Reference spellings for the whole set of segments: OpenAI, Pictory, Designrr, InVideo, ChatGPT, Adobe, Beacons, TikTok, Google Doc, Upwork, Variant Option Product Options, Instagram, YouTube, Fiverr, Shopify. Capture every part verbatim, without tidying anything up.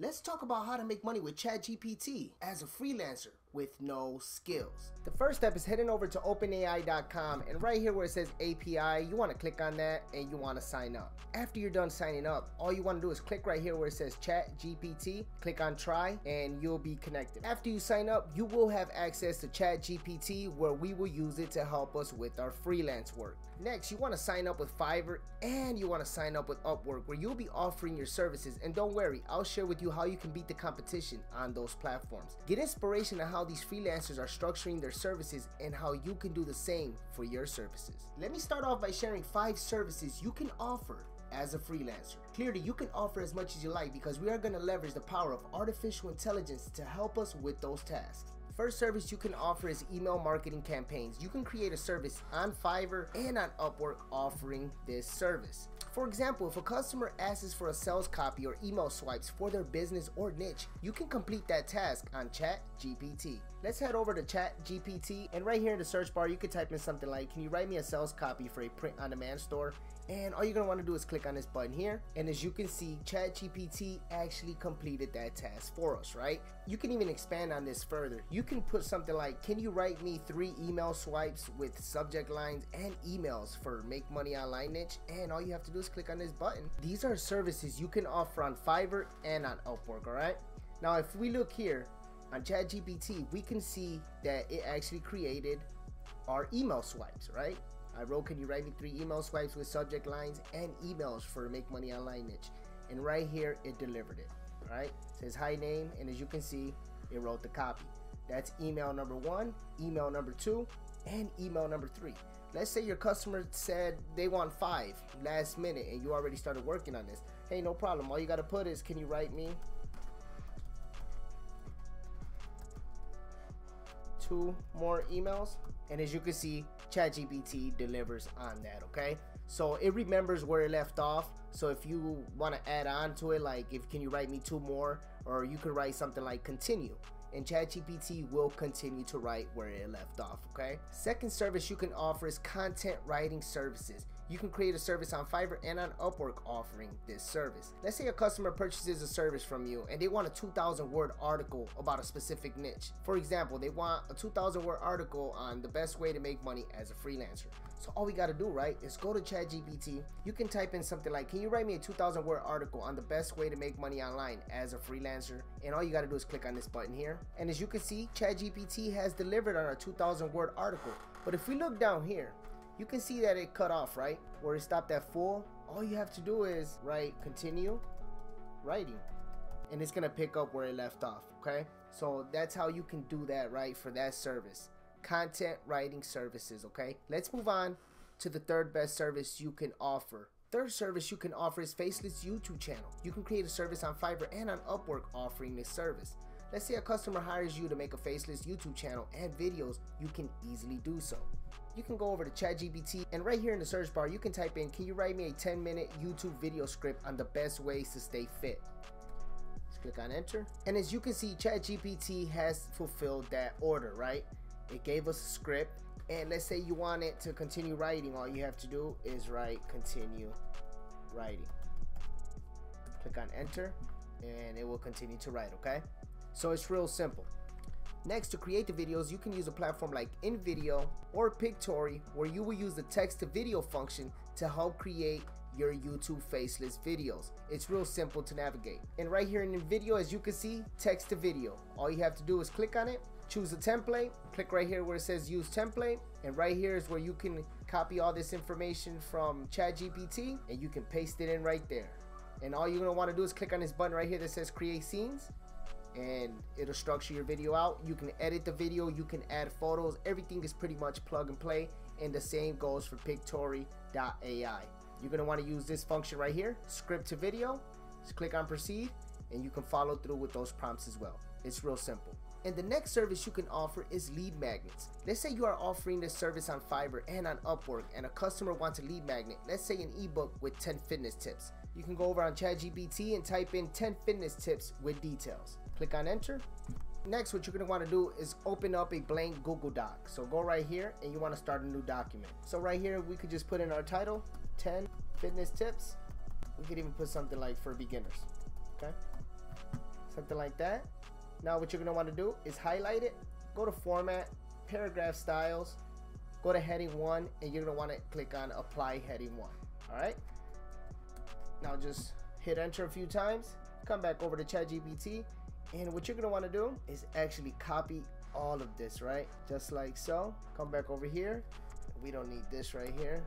Let's talk about how to make money with ChatGPT as a freelancer with no skills. The first step is heading over to open A I dot com, and right here where it says A P I, you want to click on that and you want to sign up. After you're done signing up, all you want to do is click right here where it says ChatGPT, click on try, and you'll be connected. After you sign up, you will have access to ChatGPT, where we will use it to help us with our freelance work. Next, you want to sign up with Fiverr and you want to sign up with Upwork, where you'll be offering your services. And don't worry, I'll share with you how you can beat the competition on those platforms. Get inspiration on how these freelancers are structuring their services and how you can do the same for your services. Let me start off by sharing five services you can offer as a freelancer. Clearly, you can offer as much as you like because we are going to leverage the power of artificial intelligence to help us with those tasks. First service you can offer is email marketing campaigns. You can create a service on Fiverr and on Upwork offering this service. For example, if a customer asks for a sales copy or email swipes for their business or niche, you can complete that task on ChatGPT. Let's head over to ChatGPT, and right here in the search bar, you can type in something like, can you write me a sales copy for a print-on-demand store? And all you're gonna wanna do is click on this button here, and as you can see, ChatGPT actually completed that task for us, right? You can even expand on this further. You You can put something like, can you write me three email swipes with subject lines and emails for make money online niche? And all you have to do is click on this button. These are services you can offer on Fiverr and on Upwork, all right? Now, if we look here on ChatGPT, we can see that it actually created our email swipes, right? I wrote, can you write me three email swipes with subject lines and emails for make money online niche? And right here, it delivered it, all right? It says, hi, name, and as you can see, it wrote the copy. That's email number one, email number two, and email number three. Let's say your customer said they want five last minute and you already started working on this. Hey, no problem. All you got to put is, can you write me two more emails? And as you can see, ChatGPT delivers on that, okay? So it remembers where it left off. So if you want to add on to it, like if can you write me two more, or you could write something like continue, and ChatGPT will continue to write where it left off, okay? Second service you can offer is content writing services. You can create a service on Fiverr and on Upwork offering this service. Let's say a customer purchases a service from you and they want a two thousand word article about a specific niche. For example, they want a two thousand word article on the best way to make money as a freelancer. So all we gotta do, right, is go to ChatGPT. You can type in something like, can you write me a two thousand word article on the best way to make money online as a freelancer? And all you gotta do is click on this button here. And as you can see, ChatGPT has delivered on a two thousand word article. But if we look down here, you can see that it cut off, right? Where it stopped at full, all you have to do is write continue writing, and it's gonna pick up where it left off, okay? So that's how you can do that, right, for that service. Content writing services, okay? Let's move on to the third best service you can offer. Third service you can offer is Faceless YouTube channel. You can create a service on Fiverr and on Upwork offering this service. Let's say a customer hires you to make a faceless YouTube channel and videos, you can easily do so. You can go over to ChatGPT, and right here in the search bar, you can type in, can you write me a ten minute YouTube video script on the best ways to stay fit? Let's click on enter. And as you can see, ChatGPT has fulfilled that order, right? It gave us a script, and let's say you want it to continue writing. All you have to do is write continue writing. Click on enter, and it will continue to write, okay? So it's real simple. Next, to create the videos, you can use a platform like InVideo or Pictory, where you will use the text to video function to help create your YouTube faceless videos. It's real simple to navigate. And right here in InVideo, as you can see, text to video. All you have to do is click on it, choose a template, click right here where it says use template, and right here is where you can copy all this information from ChatGPT and you can paste it in right there. And all you're gonna wanna do is click on this button right here that says create scenes, and it'll structure your video out. You can edit the video, you can add photos, everything is pretty much plug and play, and the same goes for Pictory dot A I. You're gonna wanna use this function right here, script to video, just click on proceed, and you can follow through with those prompts as well. It's real simple. And the next service you can offer is lead magnets. Let's say you are offering this service on Fiverr and on Upwork, and a customer wants a lead magnet. Let's say an ebook with ten fitness tips. You can go over on ChatGPT and type in ten fitness tips with details. Click on enter. Next, what you're gonna wanna do is open up a blank Google Doc. So go right here and you wanna start a new document. So right here, we could just put in our title, ten fitness tips. We could even put something like for beginners, okay? something like that. Now what you're going to want to do is highlight it, go to format, paragraph styles, go to heading one, and you're going to want to click on apply heading one. All right, now just hit enter a few times, come back over to ChatGPT, and what you're going to want to do is actually copy all of this, right? Just like so. Come back over here. We don't need this right here.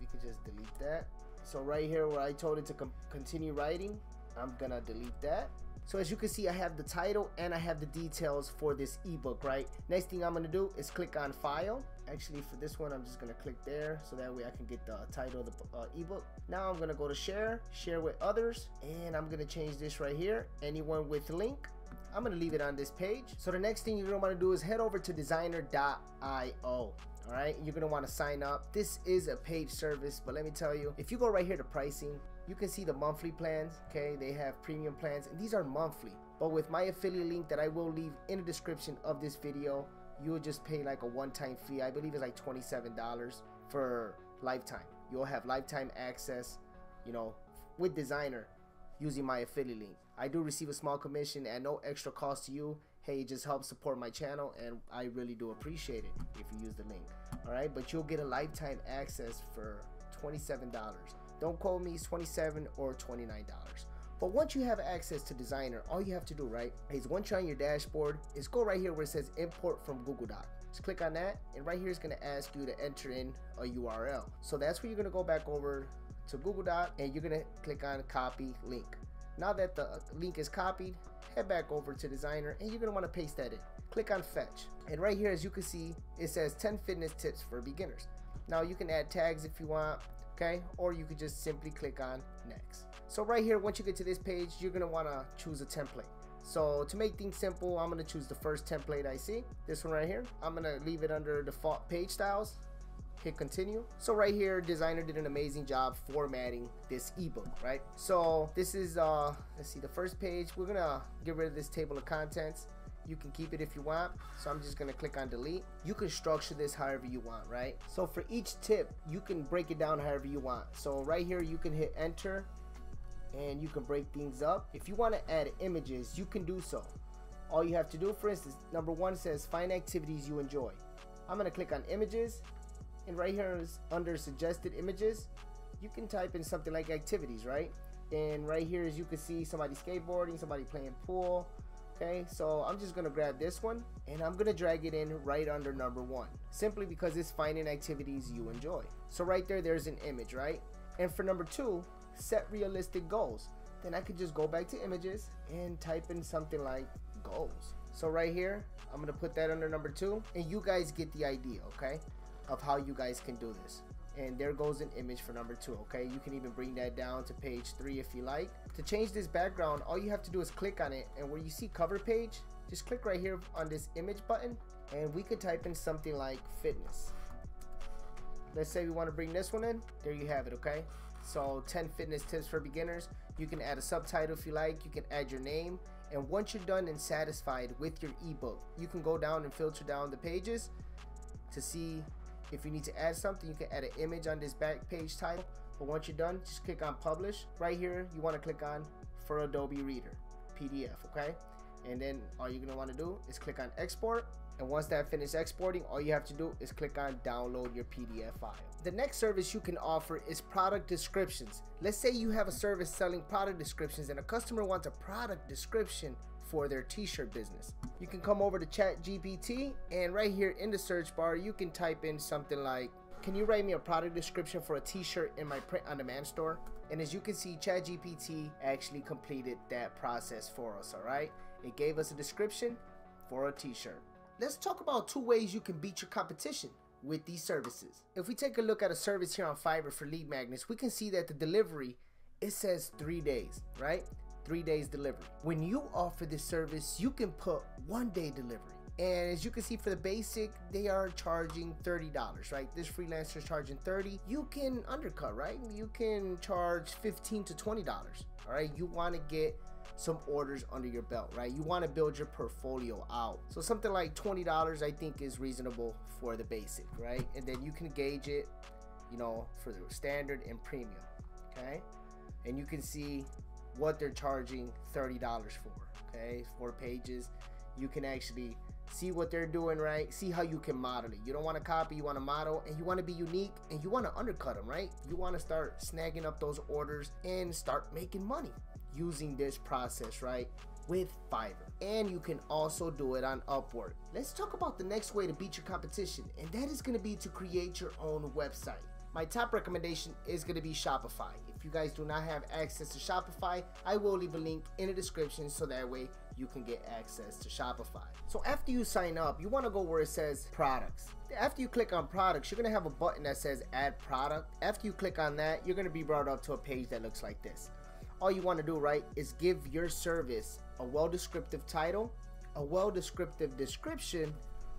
We could just delete that. So right here where I told it to continue writing, I'm gonna delete that. So as you can see, I have the title and I have the details for this ebook, right? Next thing I'm gonna do is click on file. Actually for this one, I'm just gonna click there so that way I can get the title of the uh, ebook. Now I'm gonna go to share, share with others, and I'm gonna change this right here, anyone with link. I'm gonna leave it on this page. So the next thing you're gonna wanna do is head over to Designrr dot i o. All right, you're gonna wanna sign up. This is a paid service, but let me tell you, if you go right here to pricing, you can see the monthly plans, okay? They have premium plans, and these are monthly. But with my affiliate link that I will leave in the description of this video, you'll just pay like a one-time fee. I believe it's like twenty-seven dollars for lifetime. You'll have lifetime access, you know, with Designrr using my affiliate link. I do receive a small commission at no extra cost to you. Hey, it just helps support my channel, and I really do appreciate it if you use the link. All right, but you'll get a lifetime access for twenty-seven dollars. Don't quote me, it's twenty-seven dollars or twenty-nine dollars. But once you have access to Designrr, all you have to do, right, is once you're on your dashboard, is go right here where it says import from Google Doc. Just click on that, and right here is gonna ask you to enter in a U R L. So that's where you're gonna go back over to Google Doc, and you're gonna click on copy link. Now that the link is copied, head back over to Designrr, and you're gonna wanna paste that in. Click on fetch, and right here, as you can see, it says ten fitness tips for beginners. Now you can add tags if you want, okay? Or you could just simply click on next. So right here, once you get to this page, you're gonna wanna choose a template. So to make things simple, I'm gonna choose the first template I see, this one right here. I'm gonna leave it under default page styles, hit continue. So right here, Designrr did an amazing job formatting this ebook, right? So this is, uh, let's see, the first page. We're gonna get rid of this table of contents. You can keep it if you want, so I'm just gonna click on delete. You can structure this however you want, right? So for each tip, you can break it down however you want. So right here, you can hit enter, and you can break things up. If you wanna add images, you can do so. All you have to do, for instance, number one says, find activities you enjoy. I'm gonna click on images, and right here is under suggested images, you can type in something like activities, right? And right here, as you can see, somebody skateboarding, somebody playing pool. Okay, so I'm just gonna grab this one and I'm gonna drag it in right under number one, simply because it's finding activities you enjoy. So right there, there's an image, right? And for number two, set realistic goals. Then I could just go back to images and type in something like goals. So right here, I'm gonna put that under number two, and you guys get the idea, okay, of how you guys can do this. And there goes an image for number two, okay? You can even bring that down to page three if you like. To change this background, all you have to do is click on it, and where you see cover page, just click right here on this image button, and we could type in something like fitness. Let's say we wanna bring this one in. There you have it, okay? So ten fitness tips for beginners. You can add a subtitle if you like, you can add your name, and once you're done and satisfied with your ebook, you can go down and filter down the pages to see if you need to add something. You can add an image on this back page title, but once you're done, just click on publish. Right here, you wanna click on for Adobe Reader, P D F, okay? And then all you're gonna wanna do is click on export. And once that finishes exporting, all you have to do is click on download your P D F file. The next service you can offer is product descriptions. Let's say you have a service selling product descriptions and a customer wants a product description for their t-shirt business. You can come over to ChatGPT, and right here in the search bar, you can type in something like, can you write me a product description for a t-shirt in my print on demand store? And as you can see, ChatGPT actually completed that process for us, all right? It gave us a description for a t-shirt. Let's talk about two ways you can beat your competition with these services. If we take a look at a service here on Fiverr for lead magnets, we can see that the delivery, it says three days, right? Three days delivery. When you offer this service, you can put one day delivery. And as you can see for the basic, they are charging thirty dollars, right? This freelancer is charging thirty dollars. You can undercut, right? You can charge fifteen to twenty dollars, all right? You wanna get some orders under your belt, right? You wanna build your portfolio out. So something like twenty dollars I think is reasonable for the basic, right? And then you can gauge it, you know, for the standard and premium, okay? And you can see what they're charging thirty dollars for, okay, four pages, you can actually see what they're doing, right? See how you can model it. You don't want to copy, you want to model, and you want to be unique, and you want to undercut them, right? You want to start snagging up those orders and start making money using this process, right? With Fiverr. And you can also do it on Upwork. Let's talk about the next way to beat your competition, and that is going to be to create your own website. My top recommendation is going to be Shopify. If you guys do not have access to Shopify, I will leave a link in the description so that way you can get access to Shopify. So after you sign up, you want to go where it says products. After you click on products, you're going to have a button that says add product. After you click on that, you're going to be brought up to a page that looks like this. All you want to do, right, is give your service a well-descriptive title, a well-descriptive description,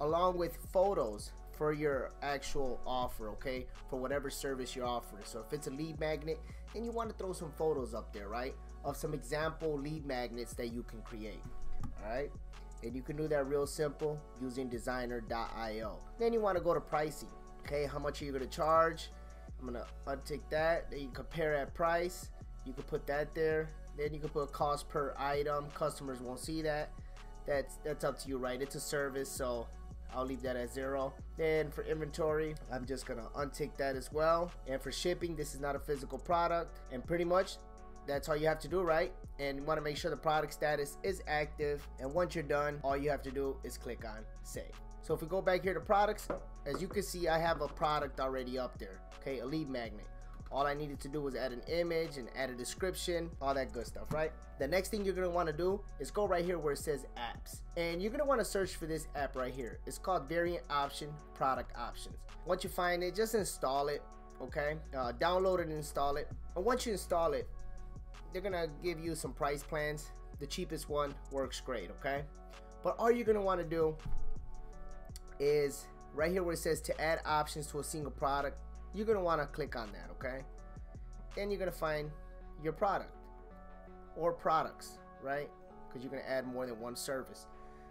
along with photos for your actual offer, okay, for whatever service you're offering. So if it's a lead magnet, then you want to throw some photos up there, right, of some example lead magnets that you can create, all right? And you can do that real simple using Designrr dot i o. Then you want to go to pricing, okay, how much are you going to charge? I'm going to untick that, then you compare that price, you can put that there, then you can put cost per item, customers won't see that, that's, that's up to you, right? It's a service, so I'll leave that at zero. Then for inventory, I'm just gonna untick that as well. And for shipping, this is not a physical product. And pretty much, that's all you have to do, right? And you wanna make sure the product status is active. And once you're done, all you have to do is click on save. So if we go back here to products, as you can see, I have a product already up there, okay, a lead magnet. All I needed to do was add an image and add a description, all that good stuff, right? The next thing you're gonna wanna do is go right here where it says apps. And you're gonna wanna search for this app right here. It's called Variant Option Product Options. Once you find it, just install it, okay? Uh, download it and install it. And once you install it, they're gonna give you some price plans. The cheapest one works great, okay? But all you're gonna wanna do is right here where it says to add options to a single product, you're going to want to click on that, okay? Then you're going to find your product or products, right? Because you're going to add more than one service.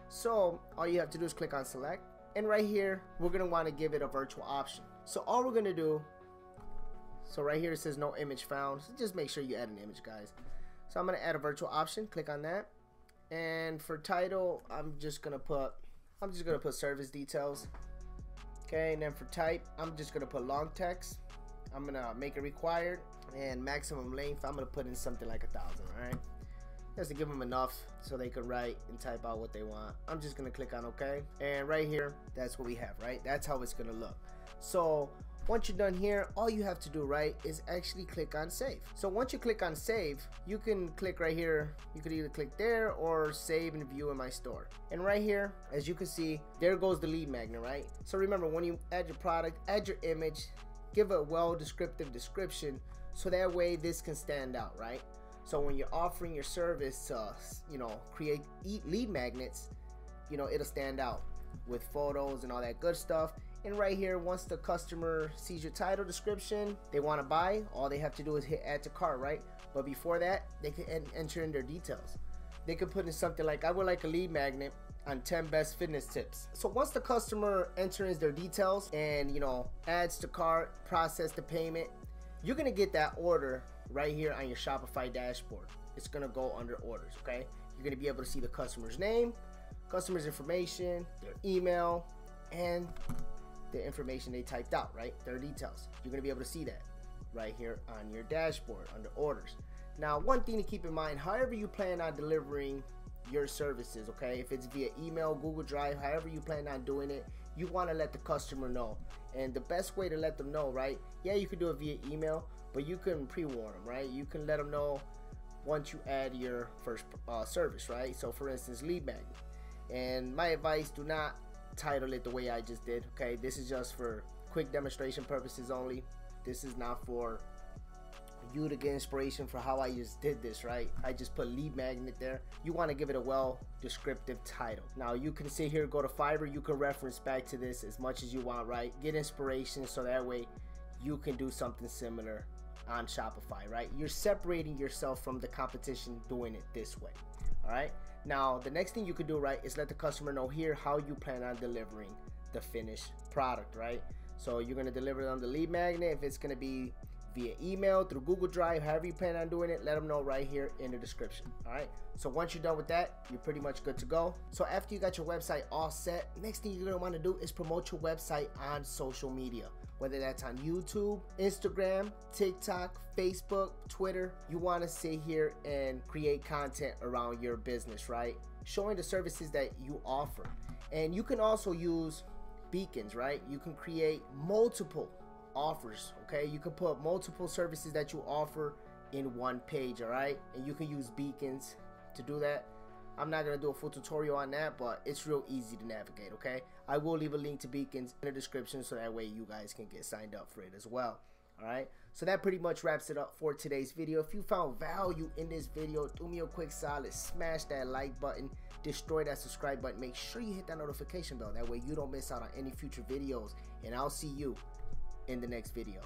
So all you have to do is click on select. And right here, we're going to want to give it a virtual option. So all we're going to do, so right here it says no image found. So just make sure you add an image, guys. So I'm going to add a virtual option. Click on that. And for title, I'm just going to put, I'm just going to put service details. Okay, and then for type, I'm just gonna put long text. I'm gonna make it required, and maximum length, I'm gonna put in something like a thousand, all right? Just to give them enough so they could write and type out what they want. I'm just gonna click on okay, and right here, that's what we have, right? That's how it's gonna look. So once you're done here, all you have to do, right, is actually click on save. So once you click on save, you can click right here. You could either click there or save and view in my store. And right here, as you can see, there goes the lead magnet, right? So remember, when you add your product, add your image, give a well-descriptive description, so that way this can stand out, right? So when you're offering your service to, uh, you know, create lead magnets, you know, it'll stand out with photos and all that good stuff. And right here, once the customer sees your title description, they want to buy, all they have to do is hit add to cart, right? But before that, they can en enter in their details. They could put in something like, I would like a lead magnet on ten best fitness tips. So once the customer enters their details and, you know, adds to cart, process the payment, you're going to get that order right here on your Shopify dashboard. It's going to go under orders, okay? You're going to be able to see the customer's name, customer's information, their email, and the information they typed out, right, their details. You're gonna be able to see that right here on your dashboard under orders. Now, one thing to keep in mind, however you plan on delivering your services, okay, if it's via email, Google Drive, however you plan on doing it, you want to let the customer know. And the best way to let them know, right, yeah, you can do it via email, but you can pre-warn them, right? You can let them know once you add your first uh, service, right? So for instance, lead magnet. And my advice, do not title it the way I just did, okay? This is just for quick demonstration purposes only. This is not for you to get inspiration for how I just did this, right? I just put lead magnet there. You want to give it a well descriptive title. Now you can sit here, go to Fiverr, you can reference back to this as much as you want, right? Get inspiration so that way you can do something similar on Shopify, right? You're separating yourself from the competition doing it this way, all right? Now, the next thing you could do, right, is let the customer know here how you plan on delivering the finished product, right? So you're going to deliver them the lead magnet. If it's going to be via email, through Google Drive, however you plan on doing it, let them know right here in the description. All right. So once you're done with that, you're pretty much good to go. So after you got your website all set, next thing you're gonna wanna do is promote your website on social media, whether that's on YouTube, Instagram, TikTok, Facebook, Twitter. You wanna sit here and create content around your business, right? Showing the services that you offer. And you can also use Beacons, right? You can create multiple offers, okay? You can put multiple services that you offer in one page, all right? And you can use Beacons to do that. I'm not gonna do a full tutorial on that, but it's real easy to navigate, okay? I will leave a link to Beacons in the description so that way you guys can get signed up for it as well. All right, so that pretty much wraps it up for today's video. If you found value in this video, do me a quick solid, smash that like button, destroy that subscribe button, make sure you hit that notification bell, that way you don't miss out on any future videos, and I'll see you in the next video.